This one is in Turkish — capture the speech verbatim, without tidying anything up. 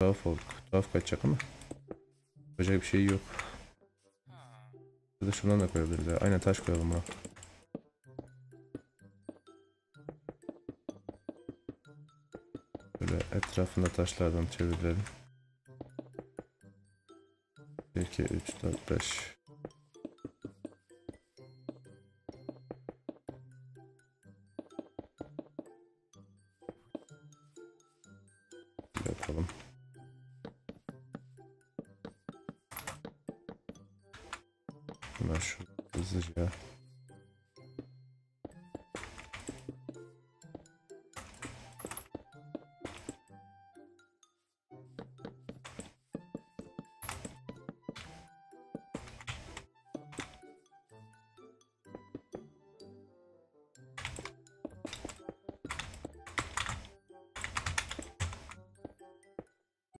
Tuhaf olduk. Tuhaf kaçacak ama yapacak bir şey yok. Ya da şundan da koyabiliriz ya. Aynen taş koyalım ha. Böyle etrafında taşlardan çevirelim. iki, üç, dört, beş. Yapalım. Hemen şu hızlıca.